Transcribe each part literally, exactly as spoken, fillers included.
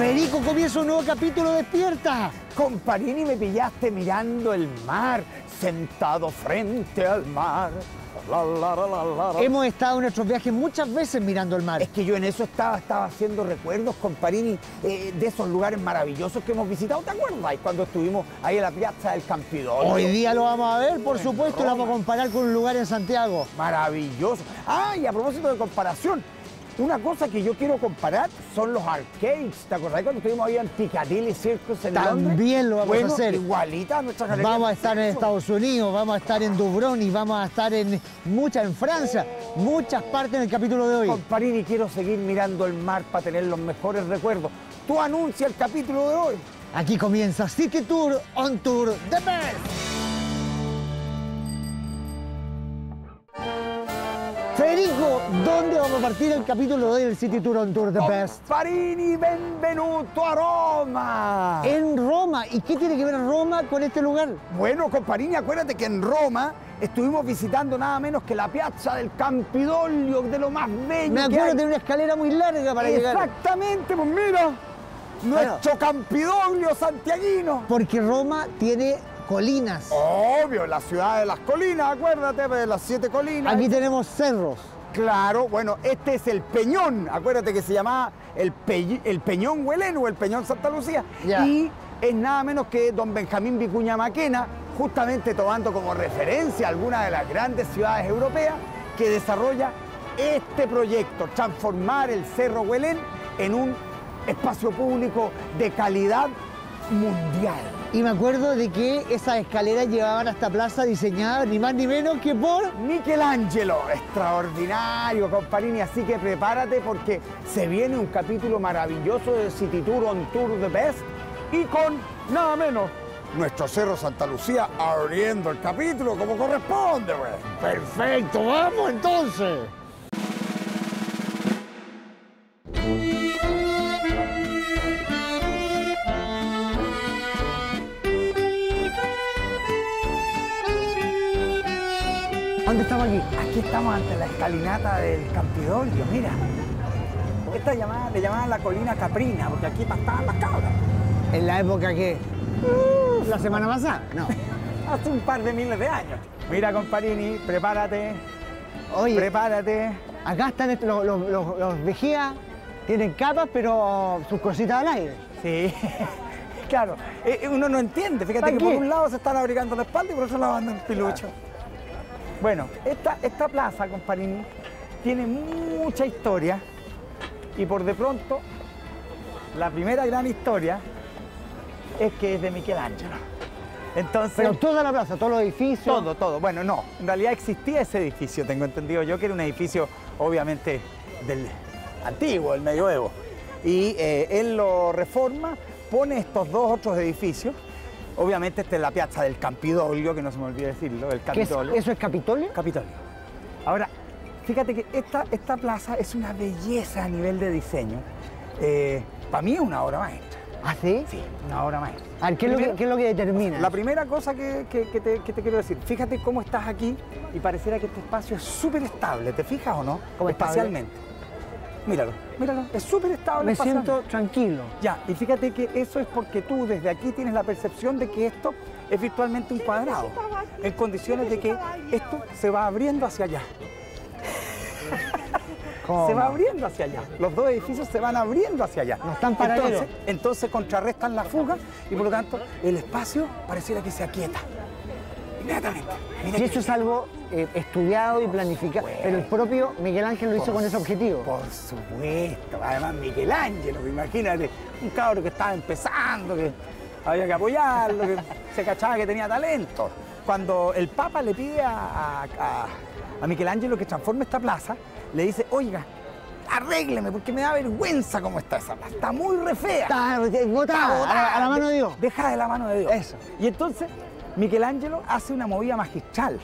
Federico, comienza un nuevo capítulo, despierta. Comparini, me pillaste mirando el mar, sentado frente al mar. La, la, la, la, la. Hemos estado en nuestros viajes muchas veces mirando el mar. Es que yo en eso estaba, estaba haciendo recuerdos, Comparini, eh, de esos lugares maravillosos que hemos visitado. ¿Te acuerdas? Cuando estuvimos ahí en la Piazza del Campidoglio. Hoy día lo vamos a ver, por supuesto, lo vamos a comparar con un lugar en Santiago. Maravilloso. Ah, y a propósito de comparación, una cosa que yo quiero comparar son los arcades. ¿Te acordás cuando estuvimos ahí en Piccadilly Circus en Londres? También lo vamos bueno, a hacer. Igualita a nuestra galería. Vamos a estar en Estados Unidos, vamos a estar en Dubrovnik, vamos a estar en muchas, en Francia, muchas partes en el capítulo de hoy. Comparini, quiero seguir mirando el mar para tener los mejores recuerdos. Tú anuncia el capítulo de hoy. Aquí comienza City Tour On Tour The Best. Federico, ¿dónde vamos a partir el capítulo de hoy del City Tour On Tour The Best? Comparini, benvenuto a Roma. En Roma. ¿Y qué tiene que ver Roma con este lugar? Bueno, Comparini, acuérdate que en Roma estuvimos visitando nada menos que la Piazza del Campidoglio, de lo más bello. Me acuerdo de una escalera muy larga para llegar. Exactamente, pues mira, nuestro Campidoglio santiaguino. Porque Roma tiene colinas. Obvio, la ciudad de las colinas, acuérdate, de las siete colinas. Aquí tenemos cerros. Claro, bueno, este es el Peñón, acuérdate que se llamaba el, Pe el Peñón Huelén o el Peñón Santa Lucía. Ya. Y es nada menos que don Benjamín Vicuña Mackenna, justamente tomando como referencia alguna de las grandes ciudades europeas, que desarrolla este proyecto, transformar el Cerro Huelén en un espacio público de calidad mundial. Y me acuerdo de que esas escaleras llevaban a esta plaza diseñada ni más ni menos que por Michelangelo. Extraordinario, Comparini, así que prepárate porque se viene un capítulo maravilloso de City Tour On Tour The Best y con nada menos nuestro Cerro Santa Lucía abriendo el capítulo como corresponde, pues. Perfecto, vamos entonces. ¿Dónde estamos aquí? Aquí estamos ante la escalinata del Campidoglio, mira. Esta llamada, le llamaban la colina caprina, porque aquí pastaban las cabras. ¿En la época que? Uh, ¿La semana pasada? No. Hace un par de miles de años. Mira, Comparini, prepárate. Oye. Prepárate. Acá están estos, los, los, los, los vigías, tienen capas, pero sus cositas al aire. Sí. Claro, uno no entiende. Fíjate que por un lado se están abrigando la espalda y por otro lado andan en pilucho. Claro. Bueno, esta, esta plaza, Comparini, tiene mucha historia y por de pronto la primera gran historia es que es de Michelangelo. Entonces, pero toda la plaza, todos los edificios... Todo, todo. Bueno, no, en realidad existía ese edificio, tengo entendido yo, que era un edificio obviamente del antiguo, del medioevo. Y eh, él lo reforma, pone estos dos otros edificios. Obviamente esta es la Piazza del Campidoglio, que no se me olvide decirlo, el Capitolio. ¿Eso es Capitolio? Capitolio. Ahora, fíjate que esta, esta plaza es una belleza a nivel de diseño. Eh, para mí es una obra maestra. ¿Ah, sí? Sí, una obra maestra. A ver, ¿qué, es lo que, ¿qué es lo que determina? La primera cosa que, que, que, te, que te quiero decir, fíjate cómo estás aquí y pareciera que este espacio es súper estable, ¿te fijas o no? Como espacialmente. Míralo, míralo, es súper estable. Me siento tranquilo. Ya, y fíjate que eso es porque tú desde aquí tienes la percepción de que esto es virtualmente un cuadrado, en condiciones de que esto se va abriendo hacia allá. ¿Cómo? Se va abriendo hacia allá, los dos edificios se van abriendo hacia allá. No están paralelos. Entonces, entonces contrarrestan la fuga y por lo tanto el espacio pareciera que se aquieta. Inmediatamente. Mira y eso es algo eh, estudiado y planificado, pero el propio Miguel Ángel lo hizo con ese objetivo. Por supuesto, además Miguel Ángel, imagínate, un cabro que estaba empezando, que había que apoyarlo, que se cachaba que tenía talento. Cuando el Papa le pide a, a, a, a Miguel Ángel que transforme esta plaza, le dice, oiga, arrégleme, porque me da vergüenza cómo está esa plaza. Está muy re fea. Está botada, a la, a la mano de Dios. Deja de la mano de Dios. Eso. Y entonces Michelangelo hace una movida magistral.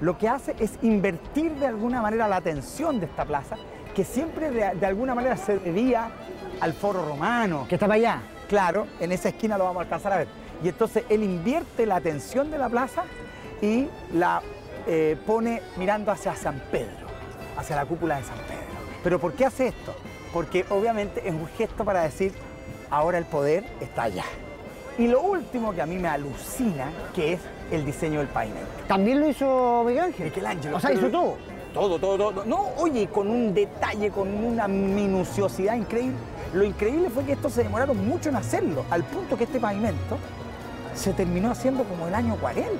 Lo que hace es invertir de alguna manera la atención de esta plaza, que siempre de, de alguna manera se debía al foro romano. Que está para allá. Claro, en esa esquina lo vamos a alcanzar a ver. Y entonces él invierte la atención de la plaza y la eh, pone mirando hacia San Pedro, hacia la cúpula de San Pedro. ¿Pero por qué hace esto? Porque obviamente es un gesto para decir, ahora el poder está allá. Y lo último que a mí me alucina, que es el diseño del pavimento. ¿También lo hizo Miguel Ángel? Miguel Ángel. O sea, hizo todo. Todo, todo, todo. No, oye, con un detalle, con una minuciosidad increíble. Lo increíble fue que esto se demoraron mucho en hacerlo, al punto que este pavimento se terminó haciendo como el año cuarenta.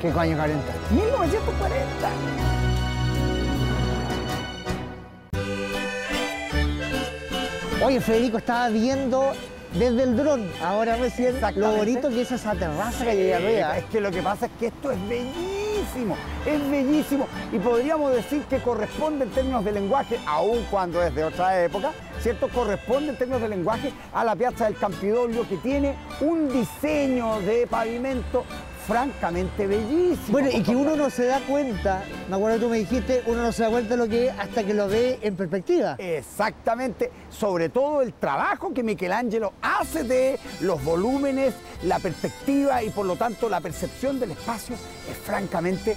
¿Qué año cuarenta? mil novecientos cuarenta. Oye, Federico, estaba viendo desde el dron, ahora recién, lo bonito que es esa terraza que hay arriba. Es que lo que pasa es que esto es bellísimo, es bellísimo. Y podríamos decir que corresponde en términos de lenguaje, aun cuando es de otra época, ¿cierto? Corresponde en términos de lenguaje a la Piazza del Campidoglio, que tiene un diseño de pavimento francamente bellísimo. Bueno, y que uno no se da cuenta, me acuerdo que tú me dijiste, uno no se da cuenta de lo que es hasta que lo ve en perspectiva. Exactamente, sobre todo el trabajo que Michelangelo hace de los volúmenes, la perspectiva y por lo tanto la percepción del espacio es francamente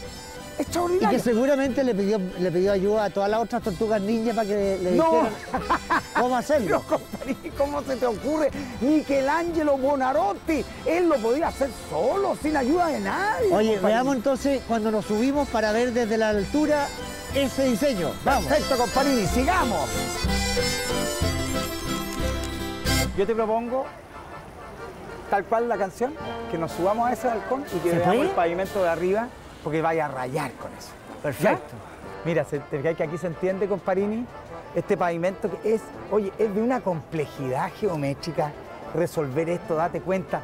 extraordinario. Y que seguramente le pidió, le pidió ayuda a todas las otras tortugas ninja para que le dijeran cómo hacerlo. No, Comparini, ¿cómo se te ocurre? Miguel Ángel Buonarroti, él lo podía hacer solo, sin ayuda de nadie. Oye, Comparini, veamos entonces cuando nos subimos para ver desde la altura ese diseño. Vamos. Perfecto, Comparini, sigamos. Yo te propongo, tal cual la canción, que nos subamos a ese balcón y que veamos el pavimento de arriba, porque vaya a rayar con eso. Perfecto. ¿Ya? Mira, se, te, que aquí se entiende, Comparini, este pavimento que es, oye, es de una complejidad geométrica resolver esto, date cuenta,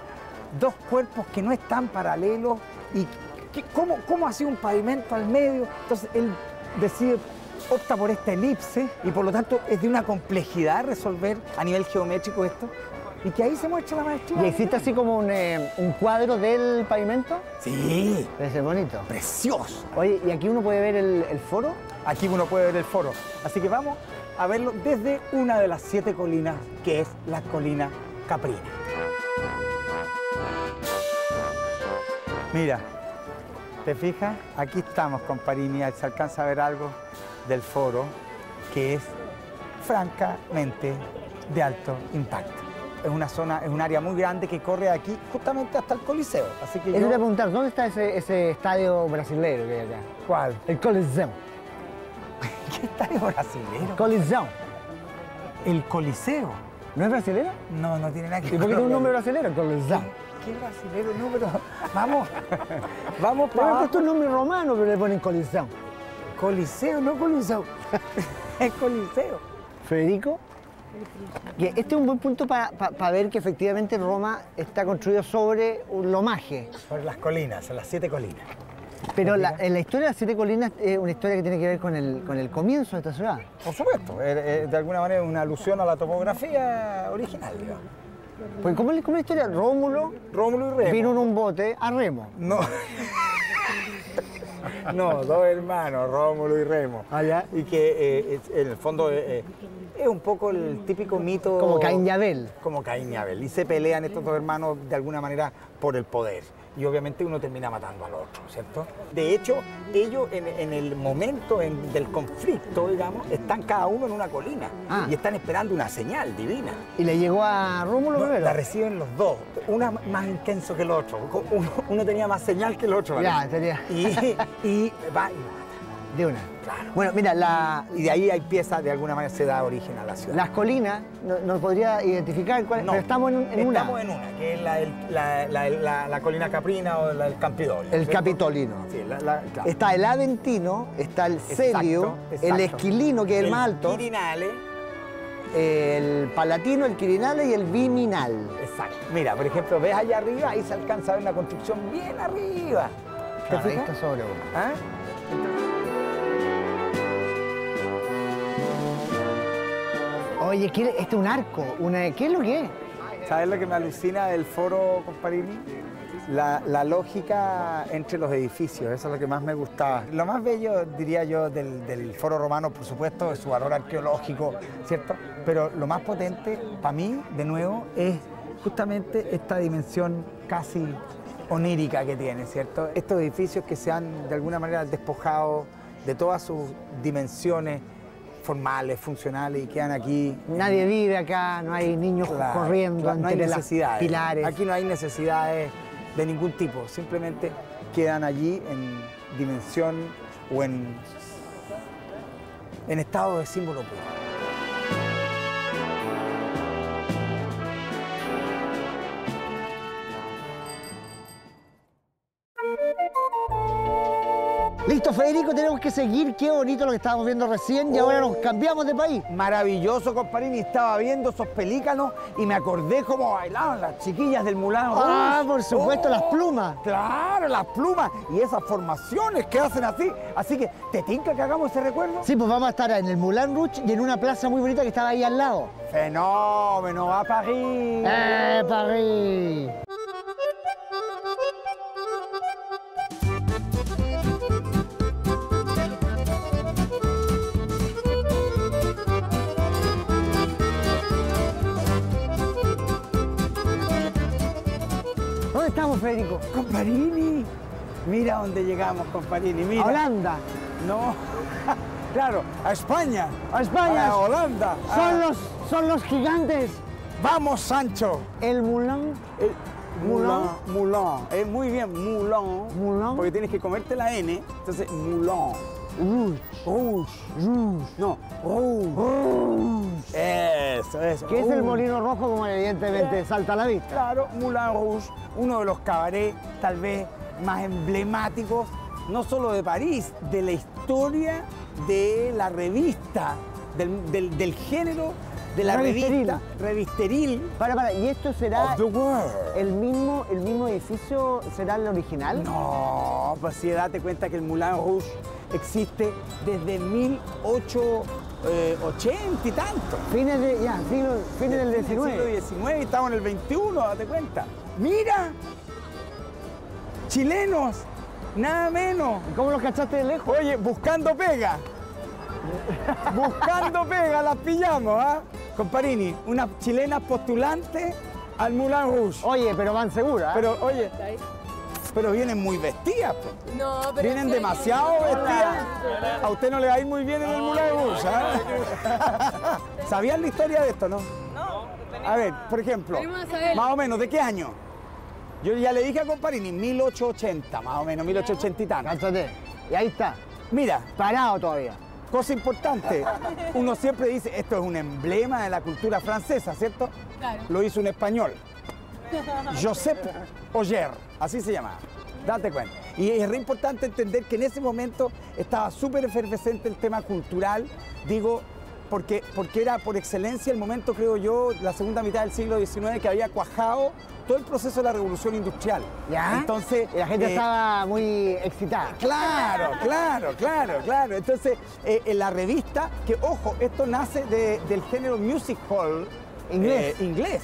dos cuerpos que no están paralelos y que, ¿cómo, cómo hace un pavimento al medio? Entonces él decide, opta por esta elipse y por lo tanto es de una complejidad resolver a nivel geométrico esto. Y que ahí se muestra la maestría. ¿Y existe así como un, eh, un cuadro del pavimento? Sí. Ese bonito. Precioso. Oye, ¿y aquí uno puede ver el, el foro? Aquí uno puede ver el foro. Así que vamos a verlo desde una de las siete colinas, que es la colina Caprina. Mira, ¿te fijas? Aquí estamos, Comparini. Se alcanza a ver algo del foro, que es francamente de alto impacto. Es una zona, es un área muy grande que corre aquí justamente hasta el Coliseo. Así que yo... te voy a preguntar, ¿dónde está ese, ese estadio brasileño que hay acá? ¿Cuál? El Coliseo. ¿Qué estadio brasileño? Coliseo. ¿El Coliseo? ¿No es brasileño? No, no tiene nada que ver. ¿Y por qué tiene un nombre brasileño? Coliseo. ¿Qué, qué brasileño? No, pero... Vamos, vamos para... Pero puesto un nombre romano, pero le ponen Coliseo. Coliseo, no Coliseo. Es Coliseo. Federico. Este es un buen punto para pa, pa ver que efectivamente Roma está construido sobre un lomaje. Sobre las colinas, las siete colinas. Pero la, la historia de las siete colinas es una historia que tiene que ver con el, con el comienzo de esta ciudad. Por supuesto, de alguna manera una alusión a la topografía original, digamos. Pues ¿cómo es la historia? Rómulo, Rómulo y Remo. Vino en un bote a Remo. No. No, dos hermanos, Rómulo y Remo. Ah, ya. Y que eh, en el fondo eh, es un poco el típico mito... Como Caín y Abel. Como Caín y Abel. Y se pelean estos dos hermanos de alguna manera por el poder. Y obviamente uno termina matando al otro, ¿cierto? De hecho, ellos en, en el momento en, del conflicto, digamos, están cada uno en una colina. Ah. Y están esperando una señal divina. ¿Y le llegó a Rómulo primero? No, la reciben los dos. Una más intenso que el otro. Uno, uno tenía más señal que el otro. Ya, tenía. Y, y va y mata. De una. Claro. Bueno, mira, la... y de ahí hay piezas, de alguna manera se da origen a la ciudad. Las colinas, ¿nos no podría identificar cuál? No, pero estamos en, en estamos una. Estamos en una, que es la, el, la, la, la, la colina Caprina o la del Campidoglio. El ¿sí? Capitolino. Sí, la, la, claro. Está el Aventino, está el Celio, el Esquilino, que es el, el más alto. El Quirinale. El Palatino, el Quirinale y el Viminal. Exacto. Mira, por ejemplo, ves allá arriba, ahí se alcanza a ver una construcción bien arriba. Claro, ¿te fijas? Ahí está sobre uno. ¿Ah? Oye, ¿qué, este es un arco? Una, ¿qué es lo que es? ¿Sabes lo que me alucina del foro, Comparini? La, la lógica entre los edificios, eso es lo que más me gustaba. Lo más bello, diría yo, del, del foro romano, por supuesto, es su valor arqueológico, ¿cierto? Pero lo más potente, para mí, de nuevo, es justamente esta dimensión casi onírica que tiene, ¿cierto? Estos edificios que se han, de alguna manera, despojado de todas sus dimensiones formales, funcionales y quedan aquí. Nadie vive acá, no hay niños claro, corriendo claro, no entre las pilares. Aquí no hay necesidades de ningún tipo, simplemente quedan allí en dimensión o en, en estado de símbolo puro. Listo, Federico, tenemos que seguir. Qué bonito lo que estábamos viendo recién y oh, ahora nos cambiamos de país. Maravilloso, Comparini. Estaba viendo esos pelícanos y me acordé cómo bailaban las chiquillas del Moulin Rouge. Ah, por supuesto, oh, las plumas. Claro, las plumas y esas formaciones que hacen así. Así que, ¿te tinca que hagamos ese recuerdo? Sí, pues vamos a estar en el Moulin Rouge y en una plaza muy bonita que estaba ahí al lado. Fenómeno, a París. ¡Eh, París! Estamos, Federico. Comparini. Mira dónde llegamos, Comparini. Mira. A Holanda. No. Claro, a España. A España. A Holanda. Son, a... Los, son los gigantes. Vamos, Sancho. El Moulin. El... Moulin. Moulin. Eh, muy bien, Moulin. Moulin. Porque tienes que comerte la N. Entonces, Moulin. Rouge. Rouge. Rouge. No. Rouge. Rouge. Eso, eso. Que es el Molino Rojo, como evidentemente salta a la vista. Claro, Moulin Rouge, uno de los cabarets tal vez más emblemáticos, no solo de París, de la historia de la revista, del, del, del género de la revisteril. Revista revisteril. Para, para, ¿y esto será el mismo, el mismo edificio? ¿Será el original? No, pues si date cuenta que el Moulin Rouge existe desde mil ochocientos ochenta y tanto. Fines, de, ya, fino, fines del diecinueve. Del siglo diecinueve, estamos en el veintiuno, date cuenta. ¡Mira! Chilenos, nada menos. ¿Cómo los cachaste de lejos? Oye, buscando pega. Buscando pega, las pillamos, ¿ah? ¿eh? Comparini, unas chilenas postulantes al Moulin Rouge. Oye, pero van seguras. ¿eh? Pero, oye... Pero vienen muy vestidas, pues. No, pero vienen demasiado vestidas. A usted no le va a ir muy bien en el Moulin Rouge, ¿ah? ¿Sabían la historia de esto, no? No. A ver, por ejemplo, más o menos, ¿de qué año? Yo ya le dije a Comparini, mil ochocientos ochenta, más o menos, mil ochocientos ochenta y tanto. Cántate. Y ahí está. Mira. Parado todavía. Cosa importante, uno siempre dice, esto es un emblema de la cultura francesa, ¿cierto? Claro. Lo hizo un español. Josep Oller, así se llamaba, date cuenta. Y es re importante entender que en ese momento estaba súper efervescente el tema cultural, digo, porque, porque era por excelencia el momento, creo yo, la segunda mitad del siglo diecinueve, que había cuajado todo el proceso de la revolución industrial. ¿Ya? Entonces... La gente eh, estaba muy excitada. Claro, claro, claro, claro. Entonces, eh, en la revista, que ojo, esto nace de, del género music hall inglés. Eh, inglés.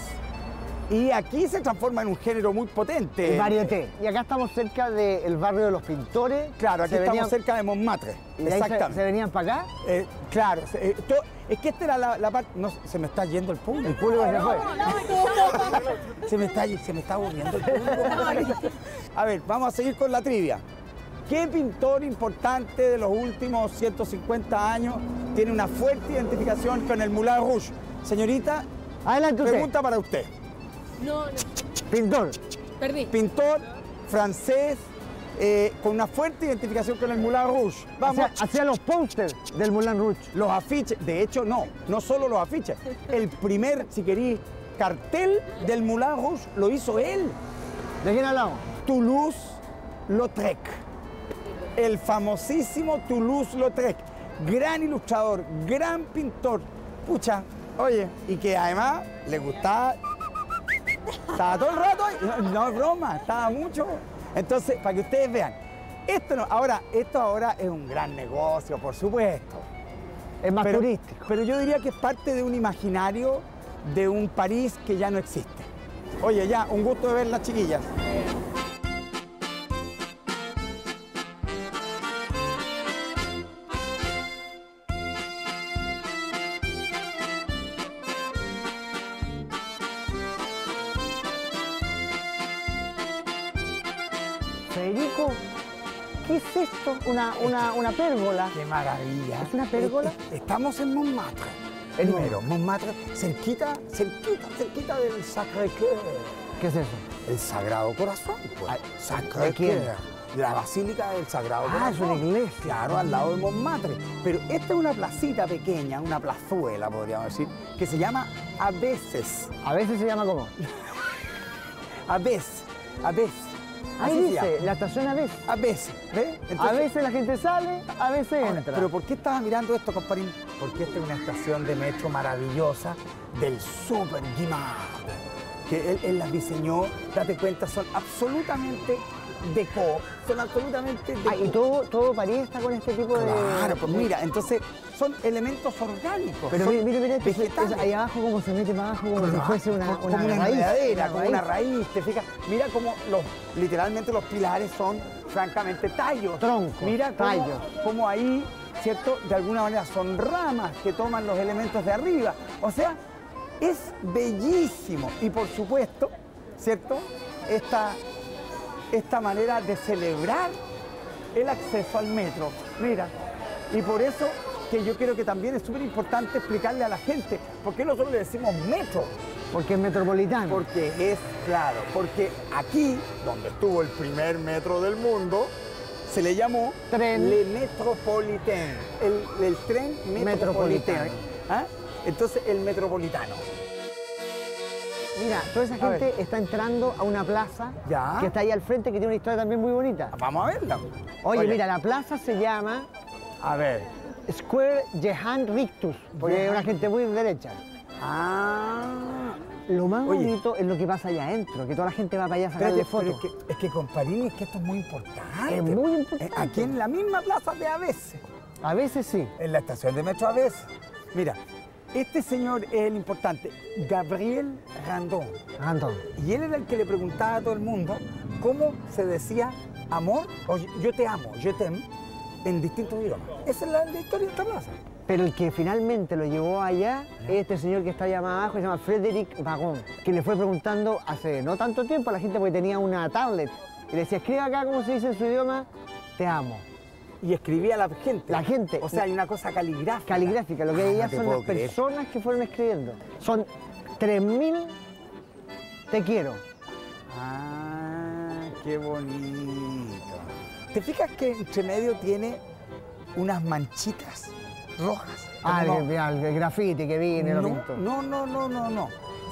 Y aquí se transforma en un género muy potente. El varieté. Y acá estamos cerca del barrio de los pintores. Claro, aquí estamos cerca de Montmartre. Exactamente. ¿Se venían para acá? Eh, claro. Eh, todo, es que esta era la, la parte... No, se me está yendo el público. El público se fue. Se me está, se me está volviendo el público. A ver, vamos a seguir con la trivia. ¿Qué pintor importante de los últimos ciento cincuenta años tiene una fuerte identificación con el Moulin Rouge? Señorita, adelante usted. Pregunta para usted. No, no. Pintor. Perdí. Pintor francés eh, con una fuerte identificación con el Moulin Rouge. Vamos. Hacia, hacia los pósters del Moulin Rouge. Los afiches. De hecho, no. No solo los afiches. El primer, si querís, cartel del Moulin Rouge lo hizo él. ¿De quién hablamos? Toulouse-Lautrec. El famosísimo Toulouse-Lautrec. Gran ilustrador, gran pintor. Pucha, oye. Y que además le gustaba... Estaba todo el rato, no es broma, estaba mucho. Entonces, para que ustedes vean, esto no, ahora, esto ahora es un gran negocio, por supuesto. Es más pero, turístico. Pero yo diría que es parte de un imaginario de un París que ya no existe. Oye, ya, un gusto de ver las chiquillas. ¿Qué es esto? Una, una, una pérgola. ¡Qué maravilla! ¿Es una pérgola? Estamos en Montmartre, el no. mero, Montmartre, cerquita, cerquita, cerquita del Sacré-Cœur. ¿Qué es eso? El Sagrado Corazón, pues. Sacré-Cœur. La Basílica del Sagrado Corazón. Ah, es una iglesia. Claro, al lado de Montmartre. Pero esta es una placita pequeña, una plazuela, podríamos decir, que se llama Abesses. ¿Abesses se llama cómo? Abesses, Abesses. Ahí dice, la estación Abesses. Abesses, ¿ves? Entonces, a veces la gente sale, a veces ahora, entra. Pero ¿por qué estabas mirando esto, comparín? Porque esta es una estación de metro maravillosa del Super Guimarães, que él, él las diseñó, date cuenta, son absolutamente deco, son absolutamente deco. Ah, y todo, todo París está con este tipo de... Claro, pues mira, entonces son elementos orgánicos. Pero mire, mire, mire, ahí abajo como se mete más abajo, como si fuese una, una, una raíz. Una como raíz. Una raíz, te fijas. Mira como los, literalmente los pilares son, francamente, tallos. Troncos, mira cómo, tallos. Como ahí, ¿cierto? De alguna manera son ramas que toman los elementos de arriba. O sea, es bellísimo. Y por supuesto, ¿cierto? Esta... esta manera de celebrar el acceso al metro, mira, y por eso que yo creo que también es súper importante explicarle a la gente por qué nosotros le decimos metro. Porque es metropolitano. Porque es, claro, porque aquí, donde estuvo el primer metro del mundo, se le llamó tren. Le Metropolitain, el, el tren metropolitano. ¿Ah? Entonces, el metropolitano. Mira, toda esa gente está entrando a una plaza ya. que está ahí al frente, que tiene una historia también muy bonita. Vamos a verla. Oye, Oye. mira, la plaza se llama... A ver. Square Jehan Rictus, porque Jehan. Hay una gente muy derecha. Ah. Lo más Oye. bonito es lo que pasa allá adentro, que toda la gente va para allá a sacarle fotos. Pero es que, es que Comparini, es que esto es muy importante. Es muy importante. Aquí en la misma plaza de Abesses. Abesses sí. En la estación de metro Abesses. Mira. Este señor es el importante, Gabriel Randon. Randon. Y él era el que le preguntaba a todo el mundo cómo se decía amor, o yo te amo, yo te amo, en distintos idiomas. Esa es la, la historia de esta plaza. Pero el que finalmente lo llevó allá es este señor que está allá más abajo, que se llama Frederic Vagón, que le fue preguntando hace no tanto tiempo a la gente porque tenía una tablet. Y le decía, escribe acá cómo se dice en su idioma, te amo. Y escribía la gente. La gente. O sea, hay una cosa caligráfica. Caligráfica. Lo que veía ah, son las creer. personas que fueron escribiendo. Son tres mil te quiero. Ah, qué bonito. ¿Te fijas que entre medio tiene unas manchitas rojas? Ah, no, el, el grafiti que viene. No, lo pintó. no, no, no, no, no.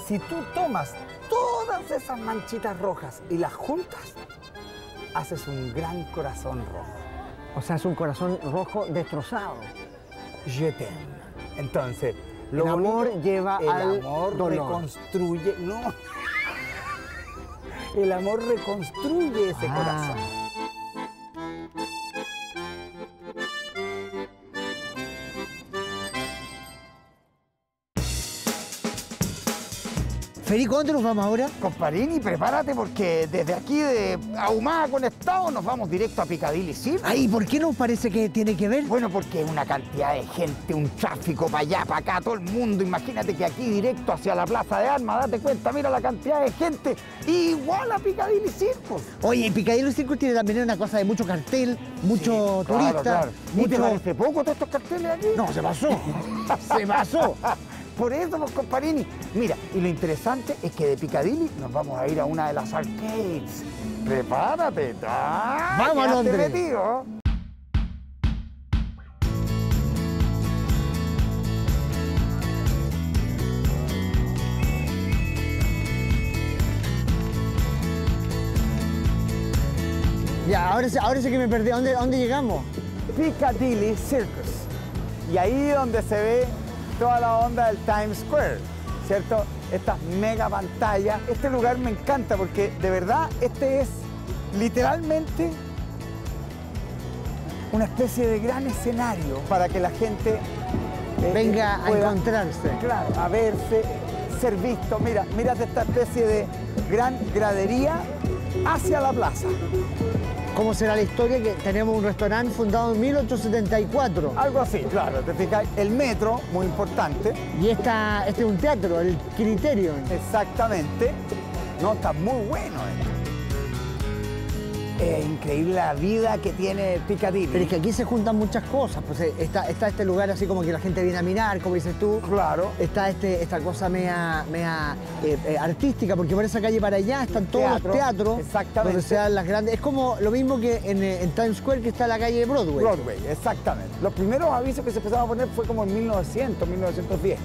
Si tú tomas todas esas manchitas rojas y las juntas, haces un gran corazón rojo. O sea, es un corazón rojo destrozado. Je t'aime. Entonces, lo el amor bonito, lleva el al amor dolor. reconstruye. No. El amor reconstruye ese ah. corazón. Federico, ¿dónde nos vamos ahora? Comparini, prepárate porque desde aquí de Ahumada Conectado nos vamos directo a Piccadilly, ¿sí? Ay, ¿por qué nos parece que tiene que ver? Bueno, porque una cantidad de gente, un tráfico para allá, para acá, todo el mundo. Imagínate que aquí directo hacia la Plaza de Armas, date cuenta, mira la cantidad de gente. Igual a Piccadilly Circus. Oye, Piccadilly Circus tiene también una cosa de mucho cartel, mucho sí, turista. Claro, claro. Mucho... ¿Y te parece poco todos estos carteles aquí? No, se pasó. Se pasó. Por eso, los Comparini. Mira, y lo interesante es que de Piccadilly nos vamos a ir a una de las arcades. ¡Prepárate! ¡Ah! ¡Vamos a Londres! Metido. Ya, ahora, ahora sí que me perdí. ¿A dónde, dónde llegamos? Piccadilly Circus. Y ahí donde se ve toda la onda del Times Square, ¿cierto? Estas mega pantallas. Este lugar me encanta porque, de verdad, este es literalmente una especie de gran escenario para que la gente... Eh, venga pueda, a encontrarse. Claro, a verse, ser visto. Mira, mírate esta especie de gran gradería hacia la plaza. ¿Cómo será la historia? Que tenemos un restaurante fundado en mil ochocientos setenta y cuatro. Algo así, claro. Te fijas, el metro, muy importante. Y esta, este es un teatro, el Criterion. Exactamente. No, está muy bueno esto. eh, increíble la vida que tiene Piccadilly. Pero es que aquí se juntan muchas cosas, pues está, está este lugar así como que la gente viene a mirar, como dices tú. Claro. Está este, esta cosa mea, mea eh, eh, artística, porque por esa calle para allá están todos teatro, los teatros. Exactamente. Donde se dan las grandes... Es como lo mismo que en, en Times Square, que está la calle de Broadway. Broadway, exactamente. Los primeros avisos que se empezaron a poner fue como en mil novecientos, mil novecientos diez.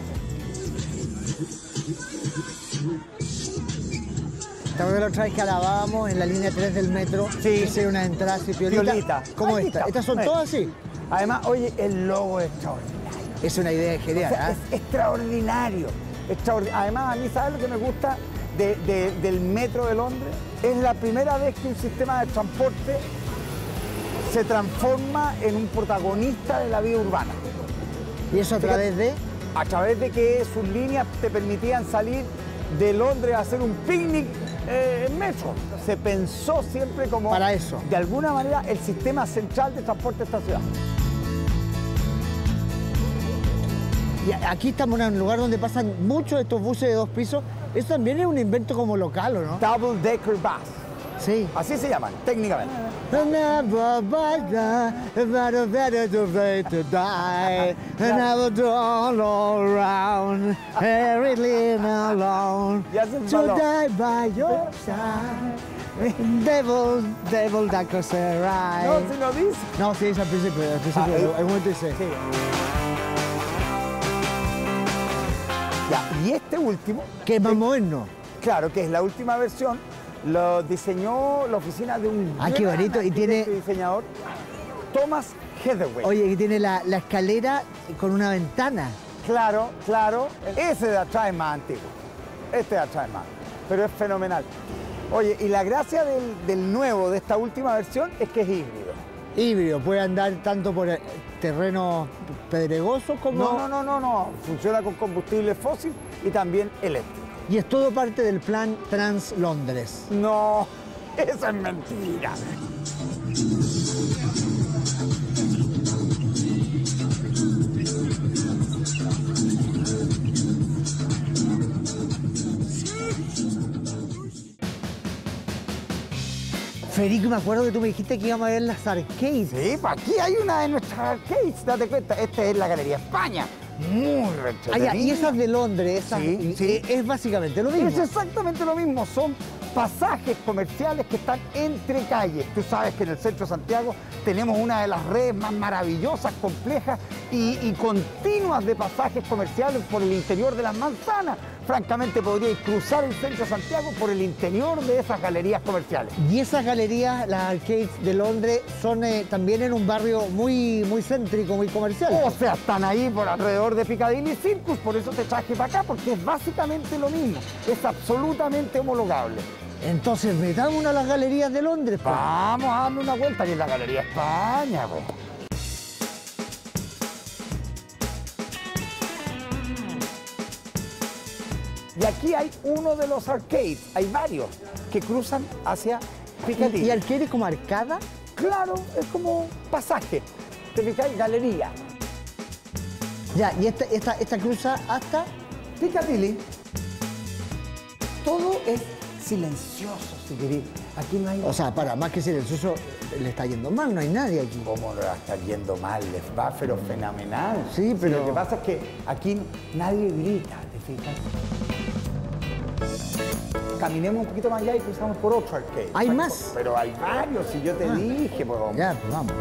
Estamos la otra vez que alabábamos en la línea tres del metro. Sí. Hice unas entradas y piolitas. Piolita. ¿Cómo esta? Estas son todas así. Además, oye, el logo es extraordinario. Es una idea genial, o sea, ¿eh? Es extraordinario. Extraordin... Además, a mí, ¿sabes lo que me gusta de, de, del metro de Londres? Es la primera vez que un sistema de transporte se transforma en un protagonista de la vida urbana. ¿Y eso a través de...? A través de que sus líneas te permitían salir de Londres a hacer un picnic eh, en metro. Se pensó siempre como... Para eso. De alguna manera, el sistema central de transporte de esta ciudad. Y aquí estamos en un lugar donde pasan muchos de estos buses de dos pisos. Eso también es un invento como local, ¿o no? Double Decker Bus. Sí. Así se llaman, técnicamente. Devil, devil that goes right. No, si no dice. No, sí, es al principio, al principio. Ah, el momento dice. Sí. Ya, y este último... Que es más moderno. Claro, que es la última versión. Lo diseñó la oficina de un... Ah, qué bonito. Y tiene... diseñador Thomas Hathaway. Oye, que tiene la, la escalera con una ventana. Claro, claro. Ese de atrás es más antiguo. Este de atrás es más. Pero es fenomenal. Oye, y la gracia del, del nuevo, de esta última versión, es que es híbrido. Híbrido. Puede andar tanto por terrenos pedregosos como... No, no, no, no, no. Funciona con combustible fósil y también eléctrico. Y es todo parte del plan Trans Londres. No, eso es mentira. Federico, me acuerdo que tú me dijiste que íbamos a ver las arcades. Sí, aquí hay una de nuestras arcades, date cuenta. Esta es la Galería España. Muy rechazadas. Y esas de Londres, esas, sí, sí. Es básicamente lo mismo. Es exactamente lo mismo, son pasajes comerciales que están entre calles. Tú sabes que en el centro de Santiago tenemos una de las redes más maravillosas, complejas y, y continuas de pasajes comerciales por el interior de las manzanas. Francamente, podríais cruzar el centro de Santiago por el interior de esas galerías comerciales. Y esas galerías, las arcades de Londres, son eh, también en un barrio muy, muy céntrico, muy comercial. O sea, están ahí por alrededor de Piccadilly Circus, por eso te traje para acá, porque es básicamente lo mismo, es absolutamente homologable. Entonces, metamos una a las galerías de Londres, pues. Vamos a darle una vuelta y en la Galería España, pues. Y aquí hay uno de los arcades, hay varios, que cruzan hacia Piccadilly. ¿Y, y arcade es como arcada? Claro, es como pasaje. Te fijas, galería. Ya, y esta, esta, esta cruza hasta Piccadilly. Todo es silencioso, si querés. Aquí no hay... O sea, para, más que silencioso, le está yendo mal, no hay nadie aquí. ¿Cómo le está yendo mal? Les va pero fenomenal. Sí, pero... Sí, lo que pasa es que aquí nadie grita, te fijas. Caminemos un poquito más allá y cruzamos por otro arcade. ¿Hay más? Pero hay varios, si yo te ah, dije, pues vamos. Ya, pues vamos.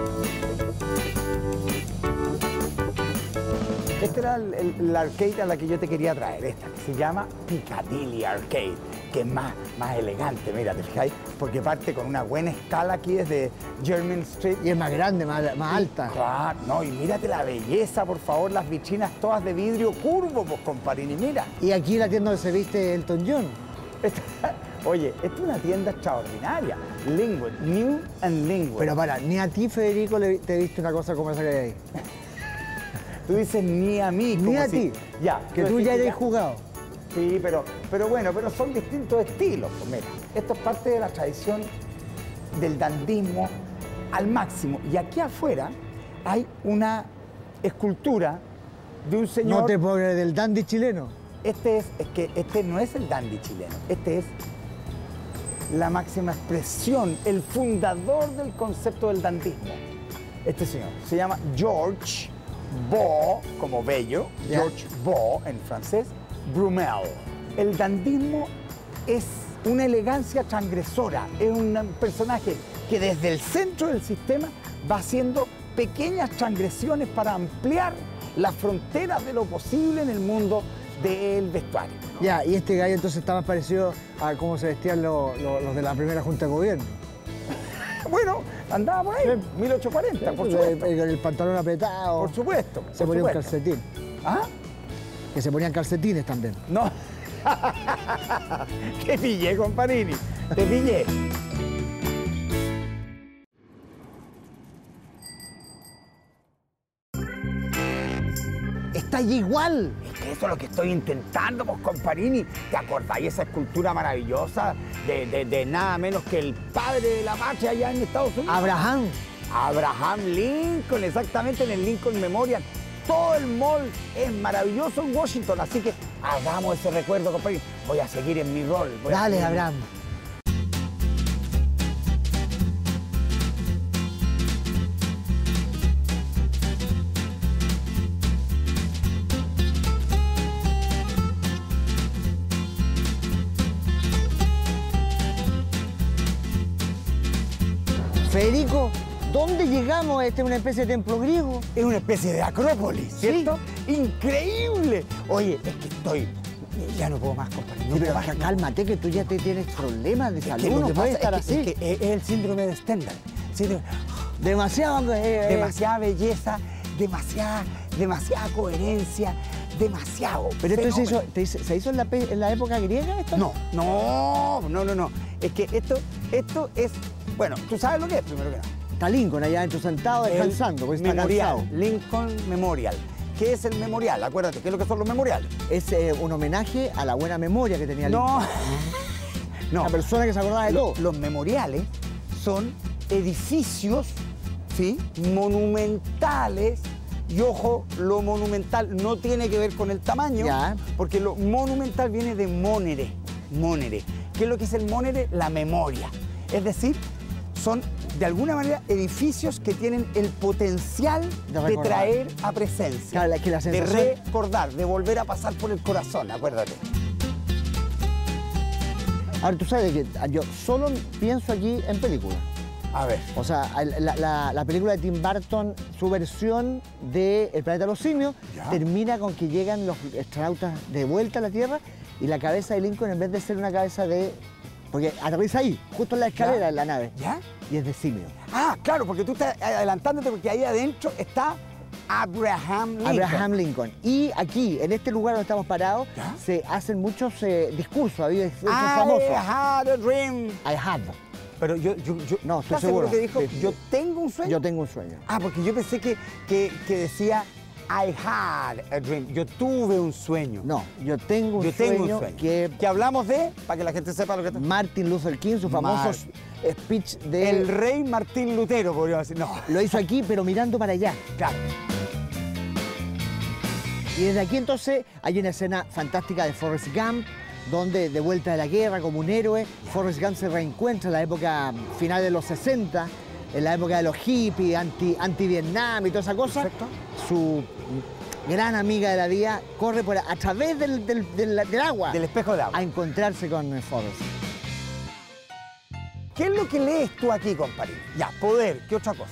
Este era el, el, la arcade a la que yo te quería traer, esta, que se llama Piccadilly Arcade, que es más, más elegante, mira, ¿te fijáis? Porque parte con una buena escala aquí desde Jermyn Street. Y es más grande, más, más alta. Claro, no, y mírate la belleza, por favor, las vitrinas todas de vidrio curvo, pues, comparini, mira. Y aquí la tienda donde se viste Elton John. Esta, oye, esta es una tienda extraordinaria. Lingwood, New and Lingwood. Pero para, ni a ti, Federico, le, te viste una cosa como esa que hay ahí. Tú dices ni a mí. Ni como a ti. Ya. Que tú, tú ya eres jugado. Sí, pero, pero bueno, pero son distintos estilos. Pues mira, esto es parte de la tradición del dandismo al máximo. Y aquí afuera hay una escultura de un señor... No te puedo creer, del dandy chileno. Este es, es que este no es el dandy chileno, este es la máxima expresión, el fundador del concepto del dandismo. Este señor se llama George Beau, como bello, yeah. George Beau en francés, Brumel. El dandismo es una elegancia transgresora, es un personaje que desde el centro del sistema va haciendo pequeñas transgresiones para ampliar las fronteras de lo posible en el mundo del vestuario, ¿no? Ya, y este gallo entonces está más parecido a cómo se vestían los, los, los de la primera Junta de Gobierno. Bueno, andaba por ahí, sí. mil ochocientos cuarenta, sí, por supuesto. El, el, el pantalón apretado. Por supuesto. Por se ponía un calcetín. ¿Ah? Que se ponían calcetines también. No. Te pillé, Comparini. Te pillé. Está allí igual. Eso es lo que estoy intentando, pues, Comparini. ¿Te acordáis esa escultura maravillosa de, de, de nada menos que el padre de la patria allá en Estados Unidos? Abraham. Abraham Lincoln, exactamente, en el Lincoln Memorial. Todo el mall es maravilloso en Washington, así que hagamos ese recuerdo, Comparini. Voy a seguir en mi rol. Dale, Abraham. Federico, ¿dónde llegamos? Este es una especie de templo griego. Es una especie de acrópolis, ¿cierto? Sí. ¡Increíble! Oye, es que estoy... Ya no puedo más, Comparini. No, pero baja, cálmate, que tú ya te tienes problemas de salud. No puedes estar así. Es, que es el síndrome de Stendhal. Síndrome... Demasiado, eh, demasiada belleza, demasiada, demasiada coherencia, demasiado. ¿Pero esto se hizo, te, se hizo en la, en la época griega? ¿Esto? No, no, no, no, no. Es que esto, esto es... Bueno, tú sabes lo que es, primero que nada. Está Lincoln allá adentro sentado, descansando, porque está cansado. Lincoln Memorial. ¿Qué es el memorial? Acuérdate, ¿qué es lo que son los memoriales? Es eh, un homenaje a la buena memoria que tenía Lincoln. No, no. La persona que se acordaba de todo. Los, los memoriales son edificios, ¿sí?, monumentales. Y ojo, lo monumental no tiene que ver con el tamaño, ya, porque lo monumental viene de monere, monere. ¿Qué es lo que es el monere? La memoria. Es decir, son de alguna manera edificios que tienen el potencial de, de traer a presencia, claro, que la sensación... de recordar, de volver a pasar por el corazón, acuérdate. Ahora, tú sabes que yo solo pienso aquí en películas. A ver. O sea, la, la, la película de Tim Burton, su versión de El planeta de los simios, ¿ya?, termina con que llegan los astronautas de vuelta a la Tierra y la cabeza de Lincoln, en vez de ser una cabeza de... Porque aterriza ahí, justo en la escalera, ¿ya?, de la nave. ¿Ya? Y es de simio. Ah, claro, porque tú estás adelantándote, porque ahí adentro está Abraham Lincoln. Abraham Lincoln. Y aquí, en este lugar donde estamos parados, ¿ya?, se hacen muchos eh, discursos. Hay discursos I famosos. I had a dream. I had. Pero yo... yo, yo no, estoy seguro. Que dijo, sí, ¿yo tengo un sueño? Yo tengo un sueño. Ah, porque yo pensé que, que, que decía... I had a dream. Yo tuve un sueño. No, yo tengo un, yo sueño, tengo un sueño. Que... que hablamos de, para que la gente sepa lo que está. Martin Luther King, su famoso Mar... speech de... El rey Martín Lutero, podríamos decir. No. Lo hizo aquí, pero mirando para allá. Claro. Y desde aquí, entonces, hay una escena fantástica de Forrest Gump, donde, de vuelta de la guerra, como un héroe, Forrest Gump se reencuentra en la época final de los sesenta, en la época de los hippies, anti, anti-Vietnam y toda esa cosa. Perfecto. Su gran amiga de la vida corre por, a través del, del, del, del agua. Del espejo de agua. A encontrarse con Forrest. ¿Qué es lo que lees tú aquí, Comparini? Ya, poder, ¿qué otra cosa?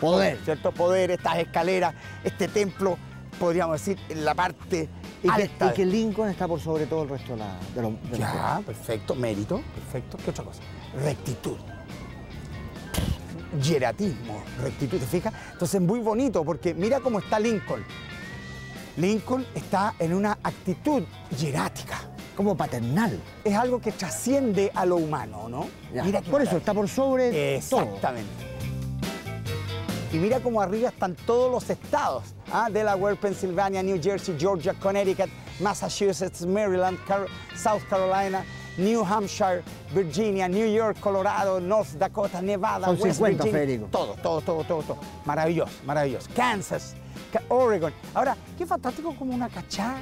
Poder. Poder, ¿cierto? Poder, estas escaleras, este templo, podríamos decir, en la parte y alta. Que, y que Lincoln está por sobre todo el resto de la... De lo, de ya, perfecto, mérito, perfecto. ¿Qué otra cosa? Rectitud. Hieratismo, rectitud, ¿te fijas? Entonces, muy bonito, porque mira cómo está Lincoln. Lincoln está en una actitud hierática, como paternal. Es algo que trasciende a lo humano, ¿no? Ya, mira, por eso, está por sobre exactamente todo. Y mira cómo arriba están todos los estados. ¿Ah? Delaware, Pennsylvania, New Jersey, Georgia, Connecticut, Massachusetts, Maryland, Car- South Carolina, New Hampshire, Virginia, New York, Colorado, North Dakota, Nevada, son West cincuenta, Virginia, Federico. Todo, todo, todo, todo, todo. Maravilloso, maravilloso. Kansas, Oregon. Ahora, qué fantástico como una cachada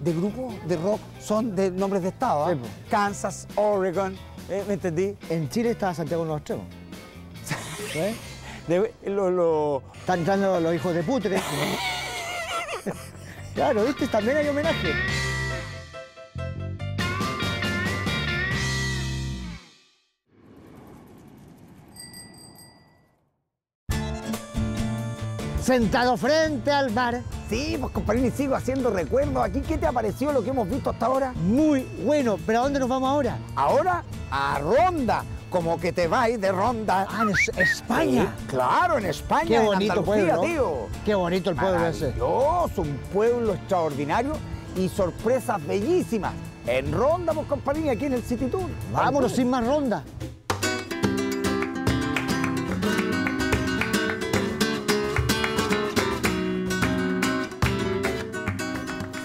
de grupos de rock son de nombres de estado, ¿eh? Sí, pues. Kansas, Oregon, ¿Eh? ¿Me entendí? En Chile está Santiago en los extremos. ¿Eh? De, lo, lo... Están entrando los hijos de putre. Claro, ¿viste? También hay homenaje. Sentado frente al bar. Sí, pues Comparini, sigo haciendo recuerdos aquí. ¿Qué te ha parecido lo que hemos visto hasta ahora? Muy bueno, pero ¿a dónde nos vamos ahora? Ahora a Ronda, como que te vais de Ronda. Ah, en España. Sí, claro, en España. Qué bonito en pueblo, tío. Qué bonito el pueblo ese. Maravilloso, un pueblo extraordinario y sorpresas bellísimas. En Ronda, pues Comparini, aquí en el City Tour. Vámonos sin más Ronda.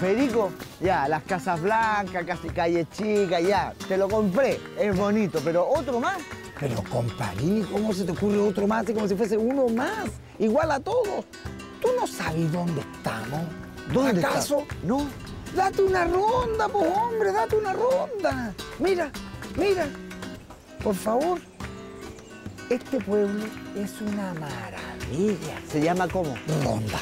Federico, ya, las Casas Blancas, casi Calle Chica, ya, te lo compré, es bonito, pero ¿otro más? Pero, Comparini, ¿cómo se te ocurre otro más? Es como si fuese uno más, igual a todos. ¿Tú no sabes dónde estamos? ¿Dónde ¿Acaso? Está? No. Date una ronda, pues, hombre, date una ronda. Mira, mira, por favor, este pueblo es una maravilla. ¿Se llama cómo? Ronda.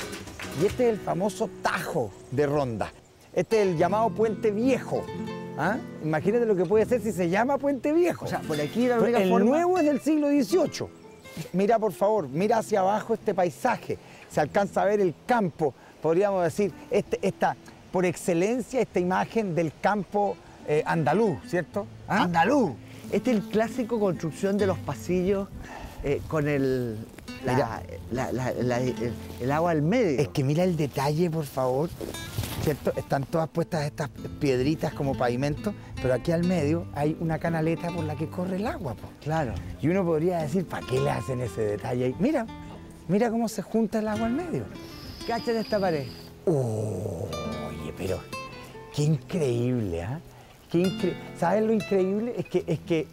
Y este es el famoso Tajo de Ronda. Este es el llamado Puente Viejo. ¿Ah? Imagínate lo que puede ser si se llama Puente Viejo. O sea, por aquí la única forma... El nuevo es del siglo dieciocho. Mira, por favor, mira hacia abajo este paisaje. Se alcanza a ver el campo, podríamos decir, este, esta, por excelencia, esta imagen del campo eh, andaluz, ¿cierto? ¿Ah? Andaluz. Este es el clásico construcción de los pasillos eh, con el... La, mira, la, la, la, el, el agua al medio. Es que mira el detalle, por favor. ¿Cierto? Están todas puestas estas piedritas como pavimento, pero aquí al medio hay una canaleta por la que corre el agua. Pues. Claro. Y uno podría decir, ¿para qué le hacen ese detalle ahí? Mira, mira cómo se junta el agua al medio. Cacha de esta pared. Oh, oye, pero qué increíble, ¿ah? ¿eh? Qué incre... ¿Sabes lo increíble? Es que... Es que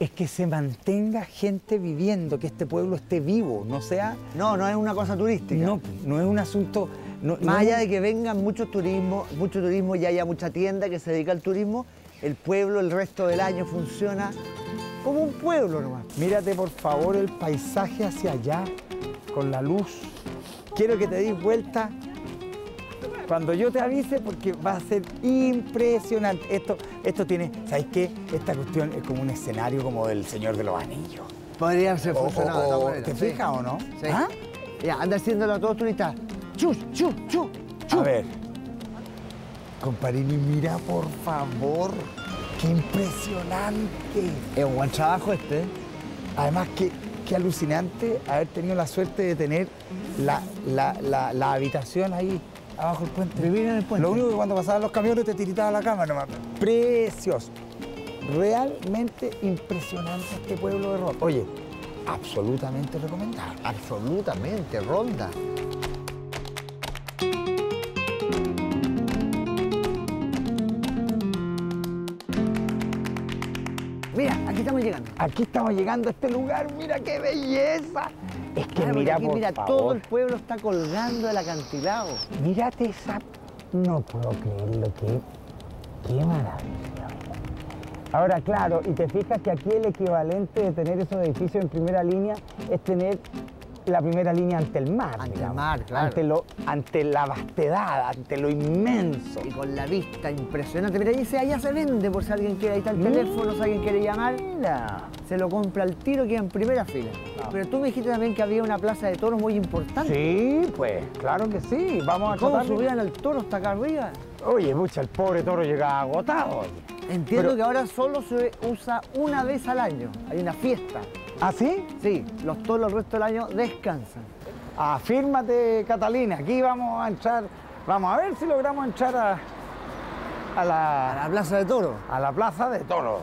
es que se mantenga gente viviendo, que este pueblo esté vivo, no sea... No, no es una cosa turística. No, no es un asunto... No, Más no... allá de que vengan muchos turismos, mucho turismo y haya mucha tienda que se dedica al turismo, el pueblo el resto del año funciona como un pueblo nomás. Mírate, por favor, el paisaje hacia allá, con la luz. Quiero que te des vuelta cuando yo te avise, porque va a ser impresionante. Esto, esto tiene, ¿sabes qué? Esta cuestión es como un escenario como del Señor de los Anillos. Podría ser funcionado de esta manera. ¿Te fijas o no? Sí. ¿Ah? Ya, anda haciéndolo a todos turistas. Chus, chus, chus, chus. A ver. Comparini, mira, por favor. ¡Qué impresionante! Es un buen trabajo este. Además, qué, qué alucinante haber tenido la suerte de tener la, la, la, la habitación ahí. Abajo el puente. Vivir en el puente. Lo único que cuando pasaban los camiones te tiritaba la cámara nomás. Precioso. Realmente impresionante este pueblo de Ronda. Oye, absolutamente recomendable. Absolutamente, Ronda. Mira, aquí estamos llegando. Aquí estamos llegando a este lugar. Mira qué belleza. Es que claro, mira, aquí, por mira, favor. Todo el pueblo está colgando del acantilado. Mírate esa... No puedo creerlo, que... ¡Qué maravilla! Ahora, claro, y te fijas que aquí el equivalente de tener esos edificios en primera línea es tener la primera línea ante el mar. Ante digamos. el mar, claro. Ante, lo, ante la vastedad, ante lo inmenso. Y con la vista impresionante. Mira, dice, allá se vende, por si alguien quiere, ahí está el teléfono, si alguien quiere llamar. Se lo compra al tiro, queda en primera fila. Pero tú me dijiste también que había una plaza de toros muy importante. Sí, pues, claro que sí. Vamos a ¿Cómo subían al toro hasta acá arriba? Oye, pucha, el pobre toro llega agotado. Entiendo Pero... que ahora solo se usa una vez al año. Hay una fiesta. ¿Ah, sí? Sí, los toros el resto del año descansan. Afírmate, Catalina. Aquí vamos a entrar... Vamos a ver si logramos entrar a... A la... A la plaza de toros. A la plaza de toros.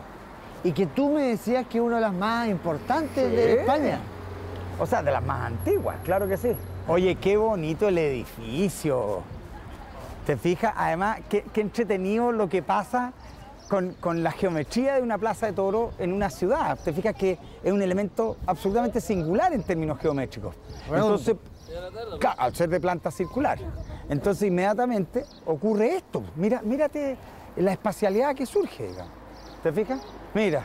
Y que tú me decías que es una de las más importantes sí. de España. O sea, de las más antiguas, claro que sí. Oye, qué bonito el edificio. ¿Te fijas? Además, qué, qué entretenido lo que pasa con, con la geometría de una plaza de toros en una ciudad. ¿Te fijas que es un elemento absolutamente singular en términos geométricos? Entonces, claro, al ser de planta circular. Entonces, inmediatamente ocurre esto. Mira, mírate la espacialidad que surge, digamos. ¿Te fijas? Mira,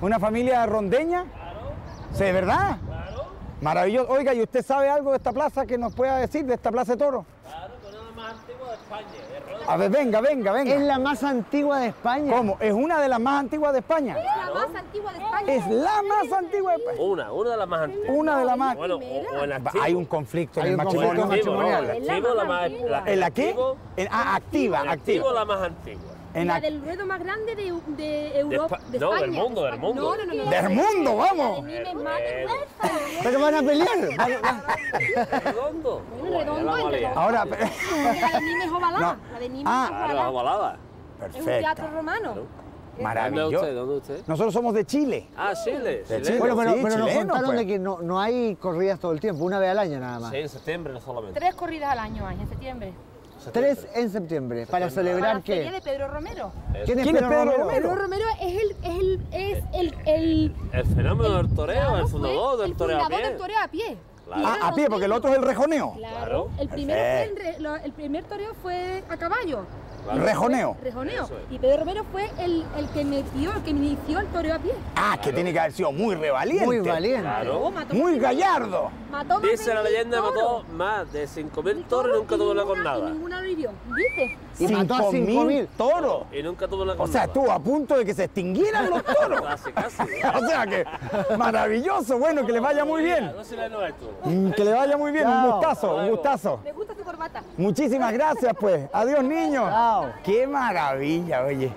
¿Una familia rondeña? Claro. ¿Sí, de verdad? Claro. Maravilloso. Oiga, ¿y usted sabe algo de esta plaza que nos pueda decir, de esta Plaza de Toros? Claro, que es la más antigua de España. De A ver, venga, venga, venga. Es la más antigua de España. ¿Cómo? ¿Es una de las más antiguas de España? Es la más antigua de España. Es la más antigua de España. Una, una de las más antiguas. Una de las más antiguas. Bueno, o, o hay un conflicto en el matrimonio matrimonial. ¿El activo la más antigua? ¿El aquí? Ah, activa, activa. Activo la más antigua. En la del ruedo más grande de, de Europa, de, de España. No, del mundo, del mundo. No, no, no, no, ¡del mundo, vamos! ¿Pero van a pelear? ¿Redondo? Redondo. Ahora... La de Nimes ovalada. La de Nimes ovalada. ovalada. Perfecto. Es un teatro romano. Maravilloso. ¿Dónde usted? Nosotros somos de Chile. Ah, Chile. De Chile. Bueno, pero, sí, pero nos contaron pues. de que no, no hay corridas todo el tiempo, una vez al año nada más. Sí, en septiembre no solamente. Tres corridas al año hay, en septiembre. Tres en septiembre, septiembre. para celebrar que... ¿Quién es Pedro Romero? ¿Quién es Pedro, Pedro Romero? Pedro Romero es el... Es el, es el, el, el fenómeno del toreo, el fundador del toreo a pie. El fundador del toreo a pie. Claro. Ah, a pie, porque el otro es el rejoneo. Claro. El, primero fue el, el primer toreo fue a caballo. Claro. Rejoneo. Rejoneo. Es. Y Pedro Romero fue el, el que metió, el que inició el toreo a pie. Ah, claro. Que tiene que haber sido muy revaliente. Muy valiente. Claro. Muy gallardo. Mató Dice la leyenda, mató más de cinco mil toros y nunca tuvo la cornada. Ninguna lo hirió. Dice. Y mató a cinco mil toros. Y nunca tuvo la cornada. O sea, estuvo a punto de que se extinguieran los toros. Casi, casi. O sea que, maravilloso. Bueno, que les vaya muy bien. No se le no esto. Que le vaya muy bien, Chao. un gustazo, un gustazo. Me gusta tu corbata. Muchísimas gracias, pues. Adiós, niños. Chao. Qué maravilla, oye.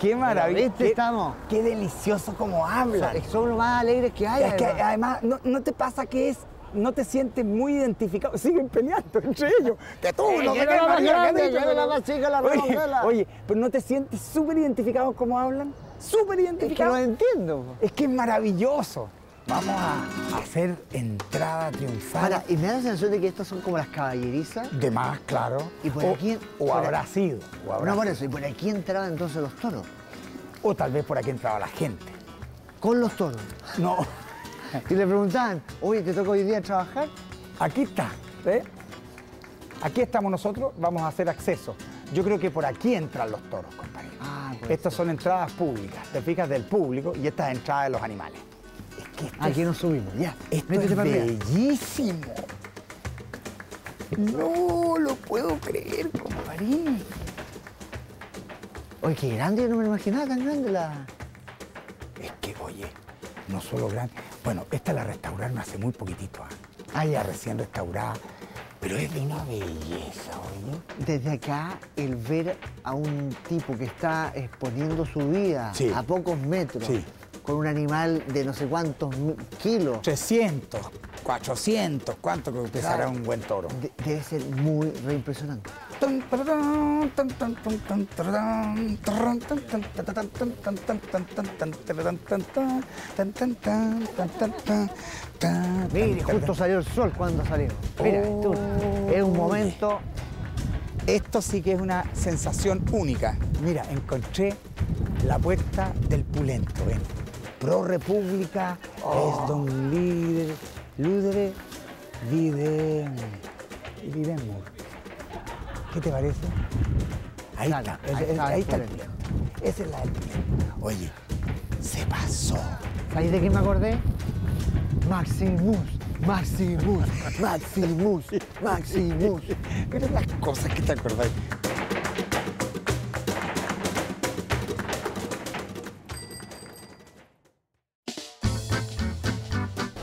Qué maravilla. Qué, estamos. qué delicioso como habla. O sea, son lo más alegres que hay. Es además. que además, no, no te pasa que es, no te sientes muy identificado. Siguen peleando entre ellos. Que tú, sí, no te la más grande, yo era la más chica, la redondela. Oye, pero ¿no te sientes súper identificado como hablan? Súper identificado. Es que lo entiendo. Es que es maravilloso. Vamos a hacer entrada triunfal. Para, y me da la sensación de que estas son como las caballerizas. De más, claro. Y por o, aquí, o por habrá aquí. sido. O habrá no, por eso. ¿Y por aquí entraban entonces los toros? O tal vez por aquí entraba la gente. ¿Con los toros? No. Y le preguntaban, oye, ¿te toca hoy día trabajar? Aquí está, ¿eh? Aquí estamos nosotros, vamos a hacer acceso. Yo creo que por aquí entran los toros, compañeros. Ah, pues estas son entradas públicas, te fijas, del público, y estas entradas de los animales. Aquí nos subimos, ya. Esto es bellísimo. No lo puedo creer, comparín. Oye, qué grande, yo no me lo imaginaba tan grande la... Es que, oye, no solo grande... Bueno, esta la restauraron hace muy poquitito. ¿eh? Ah, ya, recién restaurada. Pero es de una belleza, oye. Desde acá, el ver a un tipo que está exponiendo su vida sí. a pocos metros... Sí. con un animal de no sé cuántos kilos. trescientos, cuatrocientos, ¿cuánto que pesará claro. un buen toro? De debe ser muy re impresionante. Mire, justo salió el sol cuando salió. Mira, oh, tú, es un momento... Esto sí que es una sensación única. Mira, encontré la puerta del Pulento, ¿eh? Pro República, oh. es don líder, Ludere Videm, Videmur. ¿Qué te parece? Ahí Dale, está, ahí, es, está, ahí el está el Pulento. Esa es la del Pulento. Oye, se pasó. ¿Sabéis de quién me acordé? Maximus, Maximus, Maximus, Maximus. Mira las cosas que te acordáis.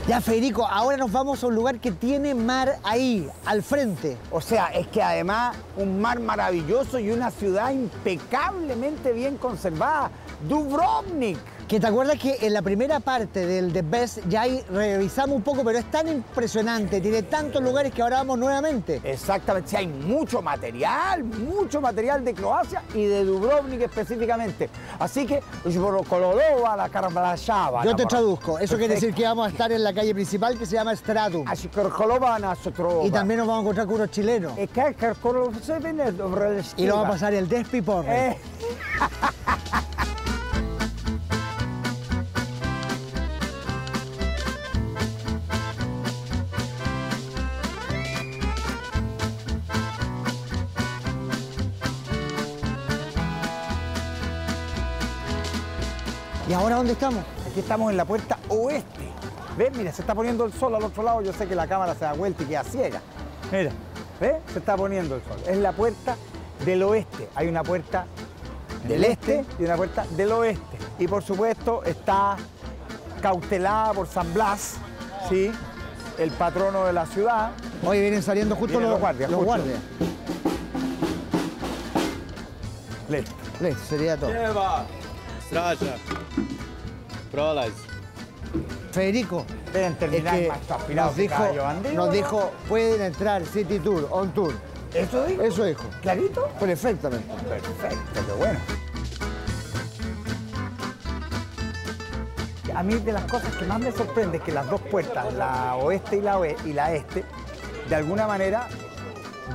Ya, Federico, ahora nos vamos a un lugar que tiene mar ahí, al frente. O sea, es que además un mar maravilloso y una ciudad impecablemente bien conservada, Dubrovnik. Que te acuerdas que en la primera parte del The Best ya ahí revisamos un poco, pero es tan impresionante, tiene tantos lugares que ahora vamos nuevamente. Exactamente, sí, hay mucho material, mucho material de Croacia y de Dubrovnik específicamente. Así que, yo te traduzco, eso quiere decir que vamos a estar en la calle principal que se llama Stradun. Y también nos vamos a encontrar con unos chilenos. Y nos va a pasar el despiporre. Eh. ¿Y ahora dónde estamos? Aquí estamos en la puerta oeste. ¿Ves? Mira, se está poniendo el sol al otro lado. Yo sé que la cámara se da vuelta y queda ciega. Mira, ¿ves? Se está poniendo el sol. Es la puerta del oeste. Hay una puerta del este y una puerta del oeste. Y por supuesto está cautelada por San Blas, ¿sí? El patrono de la ciudad. Hoy vienen saliendo justo vienen los, los guardias. Los guardias. Listo. Listo, sería todo. Lleva, Straya, Prolais. Federico, deben terminar es que más aspirado nos, dijo, Andino, nos ¿no? dijo, pueden entrar City Tour On Tour. ¿Eso dijo? Eso dijo. ¿Clarito? Perfectamente. Perfecto, qué bueno. A mí de las cosas que más me sorprende es que las dos puertas, la oeste y la, oe, y la este, de alguna manera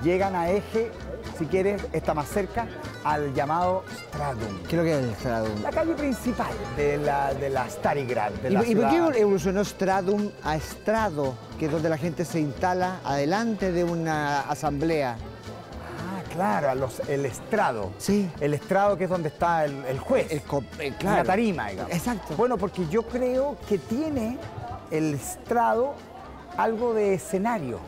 llegan a eje, si quieres, está más cerca, al llamado Stradun. ¿Qué es lo que es el Stradun? La calle principal de la, de la Starigrad. De la ¿Y, ¿Y por qué evolucionó Stradun a estrado, que es donde la gente se instala adelante de una asamblea? Claro, los, el estrado. Sí. El estrado que es donde está el, el juez. El, el, claro. La tarima, digamos. Exacto. Bueno, porque yo creo que tiene el estrado algo de escenario.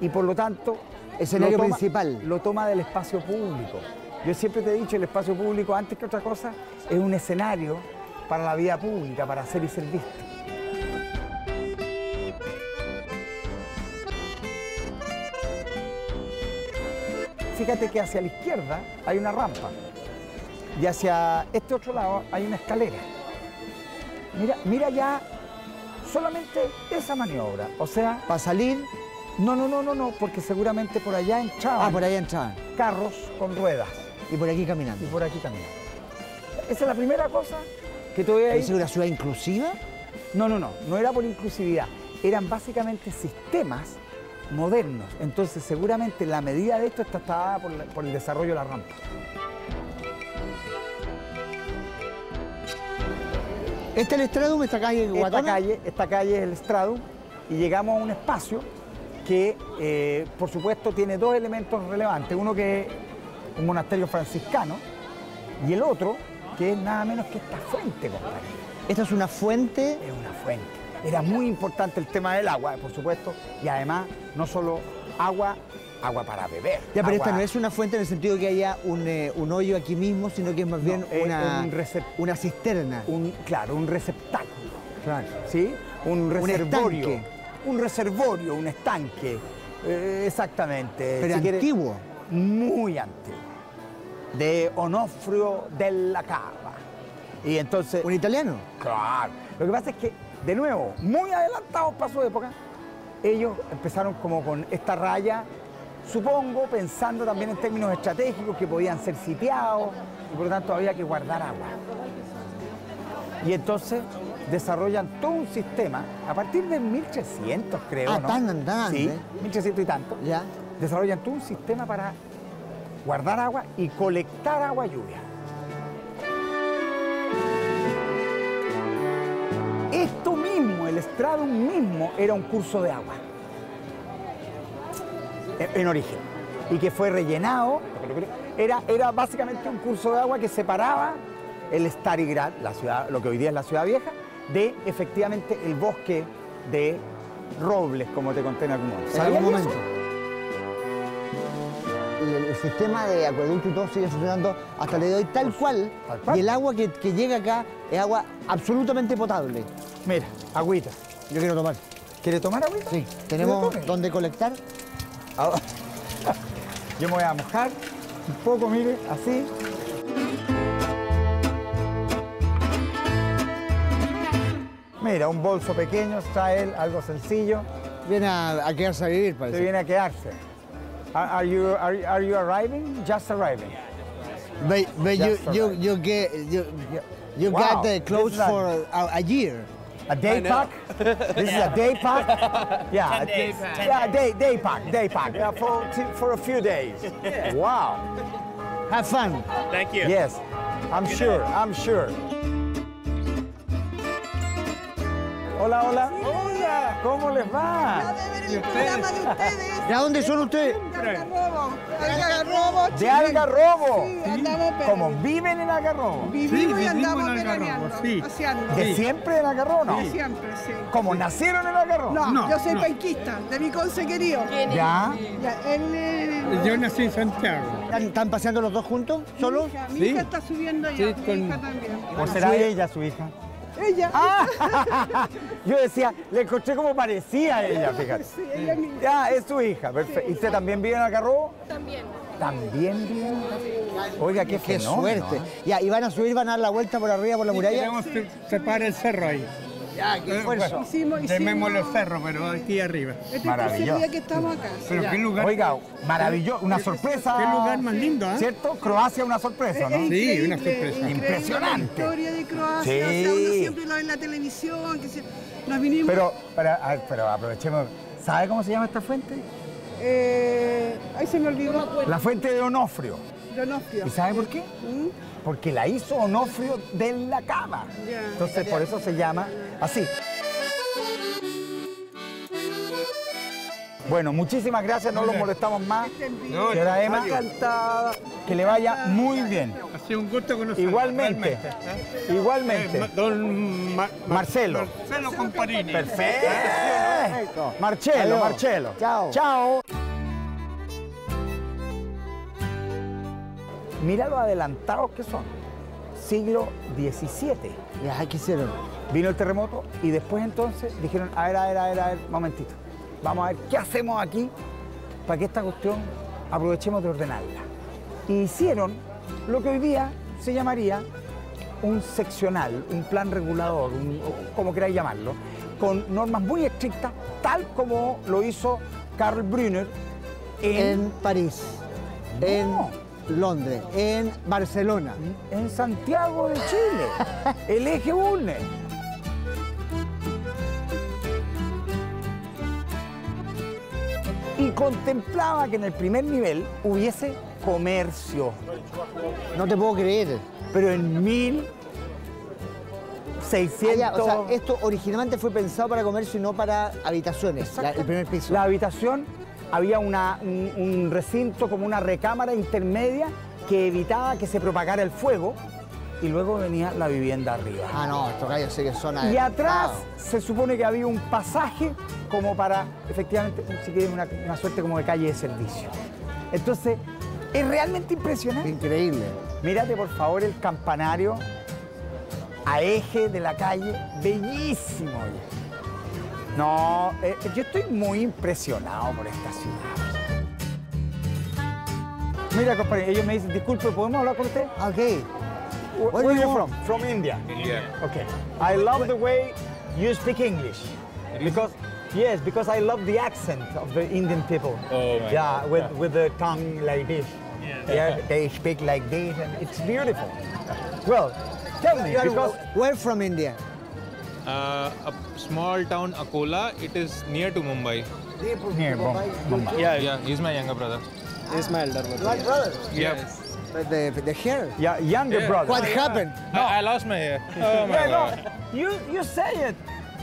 Y por lo tanto... Escenario lo toma, principal. Lo toma del espacio público. Yo siempre te he dicho, el espacio público, antes que otra cosa, es un escenario para la vida pública, para hacer y ser visto. Fíjate que hacia la izquierda hay una rampa y hacia este otro lado hay una escalera. Mira, mira ya solamente esa maniobra, o sea... ¿Para salir? No, no, no, no, no, porque seguramente por allá entraban... Ah, por allá entraban. Carros con ruedas. Y por aquí caminando. Y por aquí caminando. Esa es la primera cosa que te voy a decir. ¿Es una ciudad inclusiva? No, no, no, no era por inclusividad. Eran básicamente sistemas modernos, entonces seguramente la medida de esto está dada por, la, por el desarrollo de la rampa. ¿Este es el Stradum, esta calle de Guatana? Esta calle, esta calle es el Stradum y llegamos a un espacio que, eh, por supuesto, tiene dos elementos relevantes. Uno que es un monasterio franciscano y el otro que es nada menos que esta fuente, compadre. ¿Esta es una fuente? Es una fuente. Era muy importante el tema del agua, por supuesto, y además no solo agua, agua para beber. Ya, pero agua... esta no es una fuente en el sentido que haya un, eh, un hoyo aquí mismo, sino que es más no, bien es una, un recep... una cisterna. Un, claro, un receptáculo. Claro. ¿Sí? Un reservorio. Un estanque. Un reservorio, un estanque. Eh, exactamente. Pero si antiguo. Quieres, muy antiguo. De Onofrio de la Cava. Y entonces... ¿Un italiano? Claro. Lo que pasa es que... De nuevo, muy adelantados para su época, ellos empezaron como con esta raya, supongo, pensando también en términos estratégicos que podían ser sitiados y por lo tanto había que guardar agua. Y entonces desarrollan todo un sistema, a partir de mil trescientos creo, ah, ¿no? Tan andando. Sí, eh. mil trescientos y tanto. Ya. Desarrollan todo un sistema para guardar agua y colectar agua lluvia. Esto mismo, el Stradum mismo, era un curso de agua, en, en origen, y que fue rellenado, era, era básicamente un curso de agua que separaba el Starigrad, la ciudad, lo que hoy día es la ciudad vieja, de efectivamente el bosque de robles, como te conté en algún momento. En algún momento. El, el sistema de acueducto y todo sigue funcionando hasta el día de hoy tal cual, tal cual, y el agua que, que llega acá es agua absolutamente potable. Mira, agüita. Yo quiero tomar. ¿Quiere tomar agüita? Sí. ¿Tenemos donde colectar? Ahora. Yo me voy a mojar un poco, mire, así. Mira, un bolso pequeño, trae él, algo sencillo. Viene a, a quedarse a vivir, parece. Se viene a quedarse. Are you, are, are you arriving? Just arriving. But, but Just you, arriving. You, you get... You, you, You wow, got the clothes for a, a year. A day pack? This yeah. is a day pack? Yeah, Ten a, days, pack. yeah day, day pack, day pack. Yeah, for, for a few days. Yeah. Wow. Have fun. Thank you. Yes, I'm Good sure, day. I'm sure. Hola, hola. Hola, ¿cómo les va? ¿Y ustedes? ¿De dónde son ustedes? Algarrobo. Algarrobo. De Algarrobo. Sí, andamos como viven en Algarrobo. Vivimos sí, y andamos en Algarrobo. Sí. ¿De sí. siempre en Algarrobo? No. De siempre, sí. ¿Como sí. nacieron en Algarrobo? No, no, yo soy no. penquista, de mi consejerío. ¿Ya? Ya él, él, yo nací en Santiago. ¿Están paseando los dos juntos? ¿Solo? Mi hija, mi sí. hija está subiendo allá, sí, mi con... hija también. ¿O será sí. ella su hija? Ella. Ah, yo decía, le encontré como parecía a ella, fíjate. Sí, ella es mi hija. Ah, es su hija, perfecto. Sí, ¿y usted ah, también vive en Algarrobo? También. También vive. Oiga, qué, qué suerte. ¿No? Ya, y van a subir, van a dar la vuelta por arriba, por la muralla. Sí, sí. Separa el cerro ahí. Ya, qué esfuerzo. Bueno, hicimos, hicimos... los cerros, pero aquí arriba. Este maravilloso. Es el día que estamos acá. Pero ya. qué lugar. Oiga, maravilloso, una sorpresa. Qué lugar más lindo, ¿eh? ¿Cierto? Croacia, una sorpresa, ¿no? Sí, una sorpresa. Impresionante. La historia de Croacia, sí. o sea, uno siempre lo ve en la televisión. Que se... Nos vinimos... Pero, para, pero aprovechemos. ¿Sabe cómo se llama esta fuente? Eh, ahí se me olvidó. La fuente de Onofrio. De Onofrio. ¿Y sabe por qué? ¿Mm? Porque la hizo Onofrio de la Cava. Yeah, Entonces, yeah, por eso yeah, se llama yeah. así. Bueno, muchísimas gracias, no los molestamos más. No, señora Emma, encantada. Que le vaya muy bien. Ha sido un gusto conocerla. Igualmente, ¿eh? Igualmente. Eh, don Mar Marcelo. Marcelo Comparini. Perfecto. Perfecto. Marcelo, Marcelo. Chao. Chao. Mira los adelantados que son. Siglo diecisiete. Ya, ¿qué hicieron? Vino el terremoto y después entonces dijeron, a ver, a ver, a ver, a ver, momentito. Vamos a ver qué hacemos aquí para que esta cuestión aprovechemos de ordenarla. Y hicieron lo que hoy día se llamaría un seccional, un plan regulador, un, como queráis llamarlo, con normas muy estrictas, tal como lo hizo Karl Brunner en, en París. No. En... Londres, en Barcelona, en Santiago de Chile, el eje une. Y contemplaba que en el primer nivel hubiese comercio. No te puedo creer. Pero en mil seiscientos... Allá, o sea, esto originalmente fue pensado para comercio y no para habitaciones, la, el primer piso. La habitación... Había una, un, un recinto como una recámara intermedia que evitaba que se propagara el fuego y luego venía la vivienda arriba. Ah, no, estos gallos sí que son... Y atrás se supone que había un pasaje como para, efectivamente, si quieren, una, una suerte como de calle de servicio. Entonces, es realmente impresionante. Increíble. Mírate, por favor, el campanario a eje de la calle, bellísimo. No, eh, yo estoy muy impresionado por esta ciudad. Mira, compadre, ellos me dicen, disculpe, ¿podemos hablar con usted? Ok. Where are you from? From India. India. Okay. I love the way you speak English. Because, yes, because I love the accent of the Indian people. Oh, my yeah, God. With, yeah, with the tongue like this. Yeah. Yeah, they speak like this, and it's beautiful. Well, tell me, because... Where from India? Uh, a small town, Akola. It is near to Mumbai. Near Mumbai. Mumbai. Yeah, yeah. He's my younger brother. He's my elder brother. Like brother? Yeah. Yes. But the, the hair. Yeah, younger yeah. brother. What happened? No. I, I lost my hair. Oh my yeah, God. No. You, you say it.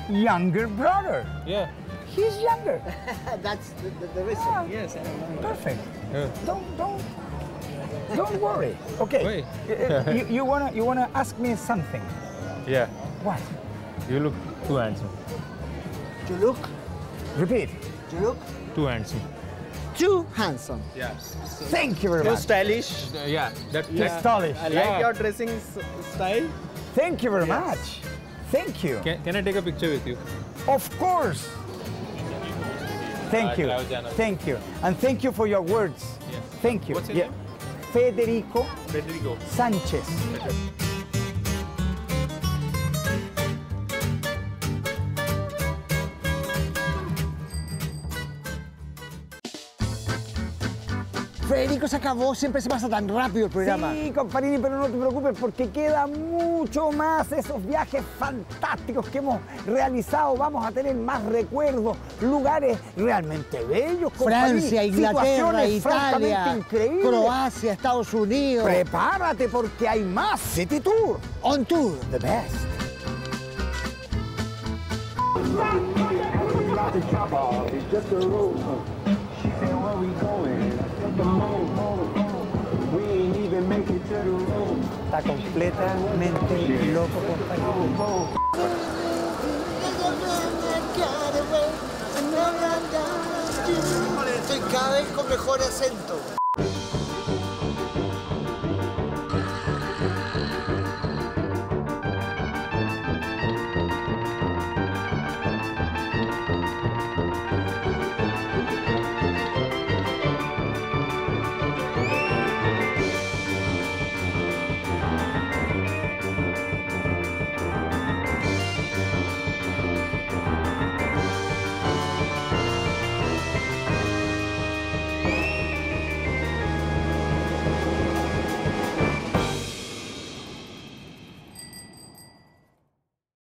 Younger brother. Yeah. He's younger. That's the, the, the reason. Yeah. Yes. Perfect. Yeah. Don't, don't, don't worry. Okay. you, you wanna, you wanna ask me something? Yeah. What? You look too handsome. You look? Repeat. You look? Too handsome. Too handsome. Yeah. So thank you very too much. Too stylish. Uh, yeah. That's yeah. stylish. I like yeah. your dressing style. Thank you very yes. much. Thank you. Can, can I take a picture with you? Of course. Thank you. Uh, thank you. And thank you for your words. Yes. Thank you. What's your yeah. name? Federico. Federico. Sánchez. Federico. Federico, se acabó, siempre se pasa tan rápido el programa. Sí, Comparini, pero no te preocupes porque queda mucho más esos viajes fantásticos que hemos realizado. Vamos a tener más recuerdos, lugares realmente bellos, Comparini. Francia, Inglaterra, Italia, increíbles. Croacia, Estados Unidos. Prepárate porque hay más City Tour On Tour The Best. It's not the job, it's just the road. She said, where are we going? The moon. está completamente loco, compañero. Cada vez con mejor acento.